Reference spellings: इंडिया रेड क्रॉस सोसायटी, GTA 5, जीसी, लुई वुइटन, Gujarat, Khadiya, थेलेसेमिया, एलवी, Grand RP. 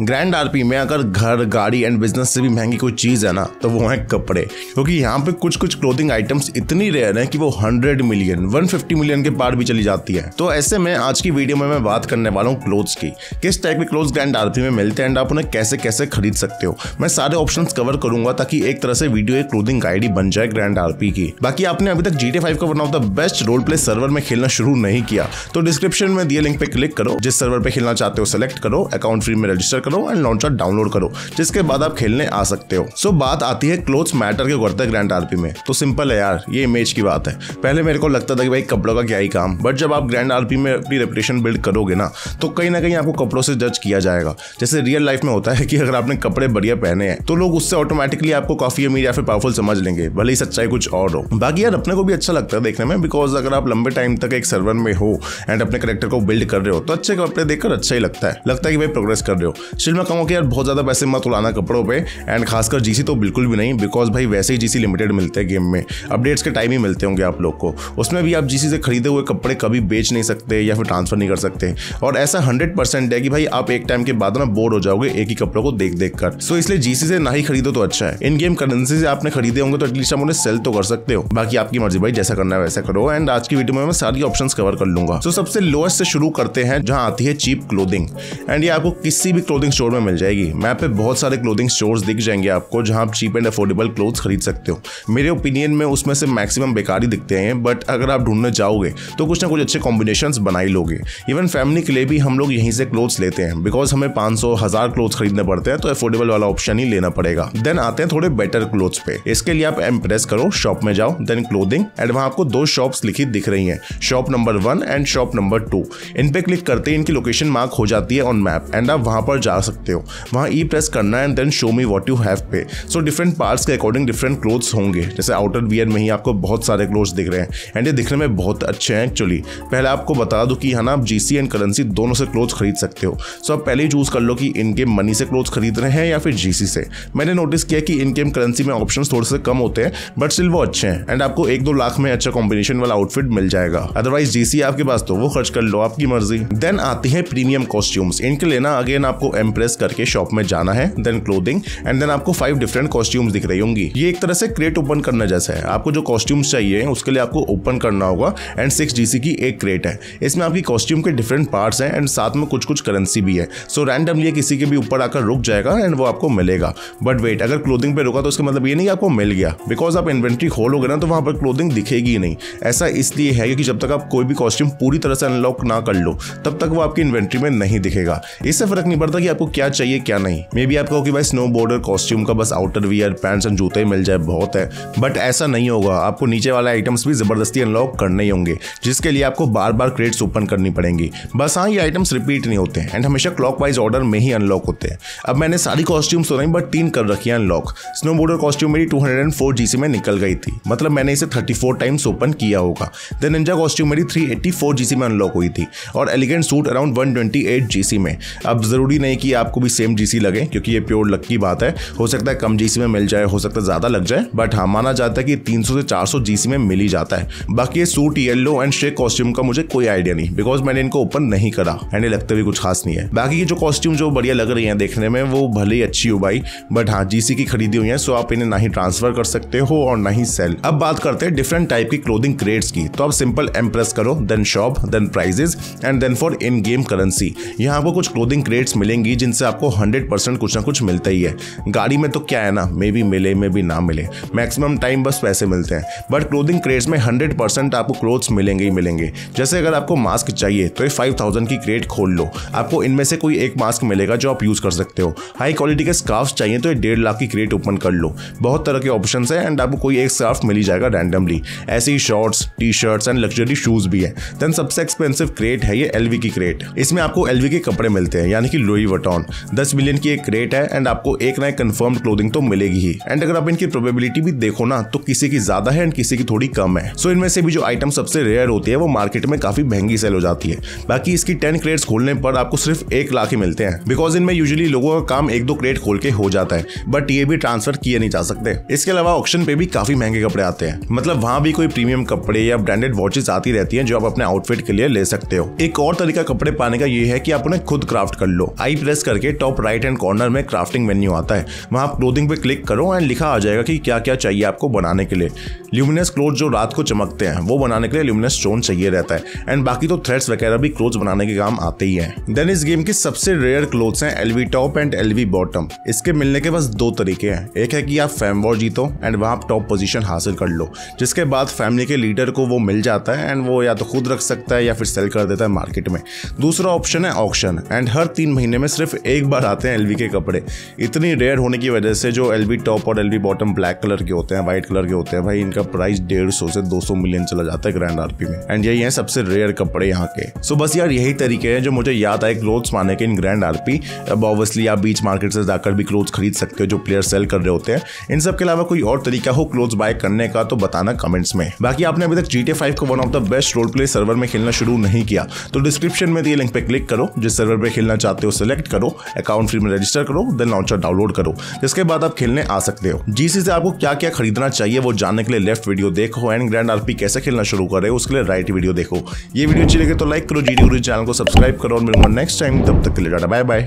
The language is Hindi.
ग्रैंड आरपी में अगर घर, गाड़ी एंड बिजनेस से भी महंगी कोई चीज़ है ना तो वो है कपड़े, क्योंकि यहाँ पे कुछ क्लोथिंग आइटम्स इतनी रेयर है कि वो 100 मिलियन 150 मिलियन के पार भी चली जाती है। तो ऐसे में आज की वीडियो में मैं बात करने वाला हूँ क्लोथ्स की, किस टाइप के क्लोथ्स ग्रैंड आरपी में मिलते हैं एंड आप उन्हें कैसे कैसे खरीद सकते हो। मैं सारे ऑप्शन कवर करूंगा ताकि एक तरह से वीडियो एक क्लोथिंग आईडी बन जाए ग्रैंड आरपी की। बाकी आपने अभी तक GTA 5 का one of the best role play server में खेलना शुरू नहीं किया तो डिस्क्रिप्शन में दिए लिंक पे क्लिक करो, जिस सर्वर पे खेलना चाहते हो सेलेक्ट करो, अकाउंट फ्री में रजिस्टर करो एंड लॉन्चर डाउनलोड करो, जिसके बाद आप खेलने आ सकते हो। सो बात आती है क्लोथ्स मैटर के करते ग्रैंड आरपी में, तो सिंपल है यार, ये इमेज की बात है। पहले मेरे को लगता था कि भाई कपड़ों का क्या ही काम, बट जब आप ग्रैंड आरपी में अपनी रेपुटेशन बिल्ड करोगे ना तो कहीं ना कहीं आपको कपड़ों से जज किया जाएगा। जैसे रियल लाइफ में होता है कि अगर आपने कपड़े बढ़िया पहने हैं तो लोग उससे ऑटोमेटिकली आपको काफी अमीर या फिर पावरफुल समझ लेंगे, भले ही सच्चाई कुछ और हो। बाकी यार अपने को भी अच्छा लगता है देखने में, बिकॉज अगर आप लंबे टाइम तक एक सर्वर में हो एंड अपने कैरेक्टर को बिल्ड कर रहे हो तो अच्छे कपड़े देखकर अच्छा ही लगता है कि भाई प्रोग्रेस कर रहे हो। स्टिल मैं कहूँगा कि यार बहुत ज़्यादा पैसे मत उड़ाना कपड़ों पे, एंड खासकर जीसी तो बिल्कुल भी नहीं, बिकॉज भाई वैसे ही जीसी लिमिटेड मिलते हैं, गेम में अपडेट्स के टाइम ही मिलते होंगे आप लोग को, उसमें भी आप जीसी से खरीदे हुए कपड़े कभी बेच नहीं सकते या फिर ट्रांसफर नहीं कर सकते। और ऐसा 100% है कि भाई आप एक टाइम के बाद ना बोर हो जाओगे एक ही कपड़ों को देख कर, सो इसलिए जीसी से ना ही खरीदो तो अच्छा है। इन गेम करेंसी से आपने खरीदे होंगे तो एटलीस्ट आप उन्हें सेल तो कर सकते हो, बाकी आपकी मर्जी भाई, जैसा करना है वैसा करो। एंड आज की वीडियो में मैं सारी ऑप्शंस कवर कर लूंगा। सो सबसे लोएस्ट से शुरू करते हैं जहां आती है चीप क्लोथिंग, एंड ये आपको किसी भी क्लोथिंग स्टोर में मिल जाएगी। मैप पे बहुत सारे क्लोथिंग स्टोर्स दिख जाएंगे आपको जहां आप चीप एंड अफोर्डेबल क्लोथ्स खरीद सकते हो। मेरे ओपिनियन में उसमें से मैक्सिमम बेकार ही दिखते हैं, बट अगर आप ढूंढने जाओगे तो कुछ ना कुछ अच्छे कॉम्बिनेशंस बना ही लोगे। इवन फैमिली के लिए भी हम लोग यहीं से क्लोथ्स लेते हैं, बिकॉज हमें 500-1000 क्लोथ्स खरीदने पड़ते हैं तो अफोर्डेबल वाला ऑप्शन ही लेना पड़ेगा। देन आते हैं थोड़े बेटर क्लोथ्स पे, इसके लिए आप एम्प्रेस करो, शॉप में जाओ, देन क्लोथिंग, एंड वहां आपको दो शॉप्स लिखी दिख रही हैं, shop number 1 and shop number 2। इन पे क्लिक करते ही इनकी लोकेशन मार्क हो जाती है ऑन मैप एंड आप वहां पर जा सकते हो, वहां ई प्रेस करना and then show me what you have पे। सो डिफरेंट पार्ट्स के अकॉर्डिंग डिफरेंट क्लोथ्स होंगे, जैसे आउटर वियर में ही आपको बहुत सारे क्लोथ्स दिख रहे हैं एंड ये दिखने में बहुत अच्छे हैं एक्चुअली। पहले आपको बता दूं कि यहाँ ना आप जीसी एंड करेंसी दोनों से क्लोथ्स खरीद सकते हो, सो आप पहले ही चूज कर लो कि इनके मनी से क्लोथ्स खरीद रहे हैं या फिर जीसी से। मैंने नोटिस किया कि इनकेम करेंसी में ऑप्शन थोड़े से कम होते हैं बट स्टिल वो अच्छे हैं एंड आपको 1-2 लाख में अच्छा कॉम्बिनेशन वाला आउटफिट मिल जाएगा। अदरवाइज जीसी आपके पास तो वो खर्च कर लो, आपकी मर्जी। देन आती है प्रीमियम कॉस्ट्यूम्स, इनके लेना अगेन आपको एम्प्रेस करके शॉप में जाना है, देन क्लोथिंग, एंड देन आपको 5 डिफरेंट कॉस्ट्यूम्स दिख रही होंगी। ये एक तरह से क्रेट ओपन करना जैसा है, आपको जो कॉस्ट्यूम्स चाहिए उसके लिए आपको ओपन करना होगा एंड 6 जीसी की एक क्रेट है, इसमें आपकी कॉस्ट्यूम के डिफरेंट पार्ट्स हैं एंड साथ में कुछ करेंसी भी है। सो रैंडमली किसी के भी ऊपर आकर रुक जाएगा एंड वो आपको मिलेगा। बट वेट, अगर क्लोथिंग पे रुका तो उसका मतलब ये नहीं आपको मिल गया, बिकॉज आप इन्वेंट्री खोलोगे ना तो वहां पर क्लोथिंग दिखेगी ही नहीं। ऐसा इसलिए है क्योंकि जब तक आप कोई भी कॉस्ट्यूम पूरी तरह से अनलॉक ना कर लो तब तक वो आपकी इन्वेंट्री में नहीं दिखेगा। इससे फर्क नहीं पड़ता कि आपको क्या चाहिए क्या नहीं। मे भी आप कहो कि भाई स्नोबोर्डर कॉस्ट्यूम का बस आउटर वियर, पैंट्स एंड जूते मिल जाए बहुत है, बट ऐसा नहीं होगा। आपको नीचे वाले आइटम्स भी जबरदस्ती अनलॉक करने ही होंगे, जिसके लिए आपको बार-बार क्रेट्स ओपन करनी पड़ेंगी। बस हाँ, ये आइटम्स रिपीट नहीं होते एंड हमेशा क्लॉकवाइज ऑर्डर में ही अनलॉक होते हैं। अब मैंने सारी कॉस्ट्यूम्स तो नहीं बट 3 कर रखी है अनलॉक। स्नोबोर्डर कॉस्ट्यूम मेरी 204 जीसी में निकल गई थी, मतलब मैंने इसे 34 टाइम्स ओपन किया होगा। देन निंजा कॉस्ट्यूम मेरी 384 जीसी में अनलॉक हुई थी और एलिगेंट सूट अराउंड 128 जीसी में। अब जरूरी नहीं कि आपको भी सेम जीसी लगे, क्योंकि ये प्योर लक की बात है, हो सकता है कम जीसी में मिल जाए, हो सकता है ज्यादा लग जाए, बट हाँ माना जाता है कि 300 से 400 जीसी में मिल ही जाता है। बाकी ये suit yellow and shake costume का मुझे कोई आइडिया नहीं, बिकॉज मैंने इनको ओपन नहीं करा एंड लगता भी कुछ खास नहीं है। बाकी जो कॉस्ट्यूम जो बढ़िया लग रही है देखने में वो भले ही अच्छी हो भाई, बट हाँ जीसी की खरीदी हुई है, सो आप इन्हें ना ही ट्रांसफर कर सकते हो और ना ही सेल। अब बात करते हैं डिफरेंट टाइप की क्लोथिंग क्रेड्स की, तो आप सिंपल एम्प्रेस करो, then shop, then prizes and then for in game currency. यहाँ आपको कुछ क्लोथिंग क्रेड्स मिलेंगी जिनसे आपको 100% कुछ ना कुछ मिलता ही है। गाड़ी में तो क्या है ना, मे भी मिले मे भी ना मिले, मैक्सिमम टाइम बस पैसे मिलते हैं, बट क्लोथिंग क्रेड्स में 100% आपको क्लोथ्स मिलेंगे ही मिलेंगे। जैसे अगर आपको मास्क चाहिए तो ये 5000 की क्रेट खोल लो, आपको इनमें से कोई एक मास्क मिलेगा जो आप यूज कर सकते हो। हाई क्वालिटी के स्कार्फ्स चाहिए तो ये 1.5 लाख की क्रेट ओपन कर लो, बहुत तरह के ऑप्शन है एंड आपको कोई एक स्कार्फ मिल ही जाएगा रैंडमली। ऐसे ही shorts, T shirts and luxury shoes भी है। देन सबसे एक्सपेंसिव क्रेट है ये एलवी की क्रेट, इसमें आपको एलवी के कपड़े मिलते हैं, यानी कि लुई वुइटन। 10 मिलियन की एक क्रेट है एंड आपको एक ना एक कंफर्म्ड क्लोथिंग तो मिलेगी ही, एंड अगर आप इनकी प्रोबेबिलिटी भी देखो ना तो किसी की ज्यादा है एंड किसी की थोड़ी कम है। सो इनमें से भी जो आइटम सबसे रेयर होती है वो मार्केट में काफी महंगी सेल हो जाती है। बाकी इसकी 10 क्रेट्स खोलने पर आपको सिर्फ 1 लाख ही मिलते हैं, बिकॉज इनमें यूजुअली लोगों का काम 1-2 क्रेट खोल के हो जाता है, बट ये भी ट्रांसफर किए नहीं जा सकते। इसके अलावा ऑक्शन पे भी काफी महंगे कपड़े आते हैं, मतलब वहां भी कोई प्रीमियम कपड़े या ब्रांडेड वॉचेस आती रहती हैं जो आप अपने आउटफिट के लिए ले सकते हो। एक और तरीका कपड़े पाने का ये है कि आप उन्हें खुद क्राफ्ट कर लो। आई प्रेस करके टॉप राइट हैंड कॉर्नर में क्राफ्टिंग मेन्यू आता है, वहाँ आप क्लोथिंग पे क्लिक करो एंड लिखा आ जाएगा कि क्या क्या चाहिए आपको बनाने के लिए। ल्यूमिनस क्लोथ जो रात को चमकते हैं वो बनाने के लिए ल्यूमिनस स्टोन चाहिए रहता है, एंड बाकी तो थ्रेड्स वगैरह भी क्लोथ्स बनाने के काम आते ही हैं। देन इस गेम की सबसे रेयर क्लोथ्स हैं एलवी top and एलवी bottom. इसके मिलने के बस दो तरीके हैं, एक है कि आप फैम वॉर जीतो एंड वहाँ आप टॉप पोजीशन हासिल कर लो, जिसके बाद फैमिली के लीडर को वो मिल जाता है एंड वो या तो खुद रख सकता है या फिर सेल कर देता है मार्केट में। दूसरा ऑप्शन है ऑक्शन, एंड हर 3 महीने में सिर्फ एक बार आते हैं एलवी के कपड़े। इतनी रेयर होने की वजह से जो एलवी टॉप और एलवी बॉटम ब्लैक कलर के होते हैं, वाइट कलर के होते हैं, भाई इनका प्राइस 150 से 200 मिलियन चला जाता है ग्रैंड आरपी में, एंड यही है सबसे रेयर कपड़े यहाँ के। सो बस यार यही तरीके हैं जो मुझे याद आए क्लोथ्स पाने के इन ग्रैंड आरपी। अब ऑब्वियसली आप बीच मार्केट से जाकर भी क्लोथ्स खरीद सकते हो जो प्लेयर सेल कर रहे होते हैं। इन सब के अलावा कोई और तरीका हो क्लोथ्स बाय करने का तो बताना कमेंट्स में। बाकी आपने अभी तक GTA 5 को one of the best role play server में खेलना शुरू नहीं किया तो डिस्क्रिप्शन में दिए लिंक पे क्लिक करो, जिस सर्वर पे खेलना चाहते हो सेलेक्ट करो, अकाउंट फ्री में रजिस्टर करो, देन लॉन्चर डाउनलोड करो, जिसके बाद आप खेलने आ सकते हो। जीसी से आपको क्या क्या खरीदना चाहिए वो जानने के लिए लेफ्ट वीडियो देखो, एंड ग्रैंड आरपी कैसे खेलना शुरू करे उसके लिए राइट वीडियो देखो। ये वीडियो अच्छी लगे तो लाइक करो, जीडी गुरु चैनल को सब्सक्राइब करो, और मिलूंगा नेक्स्ट टाइम, तब तक के लिए टाटा बाय बाय।